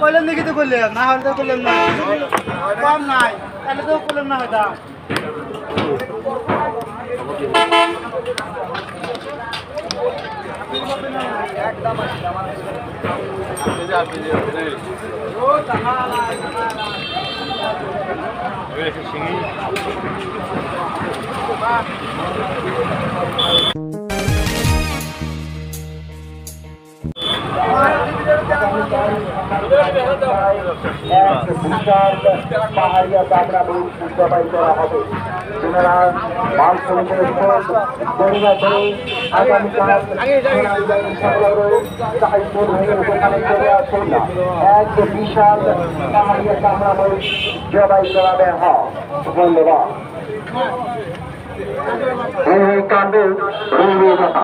কইলেন নাকি তো কইলেন না হলে তো কইলেন না কম নাই তাহলে তো কইলেন না হয়তো একদম আসলে আমার এই যে আপনি ও তাহলে এই সিঙ্গি धन्यवाद।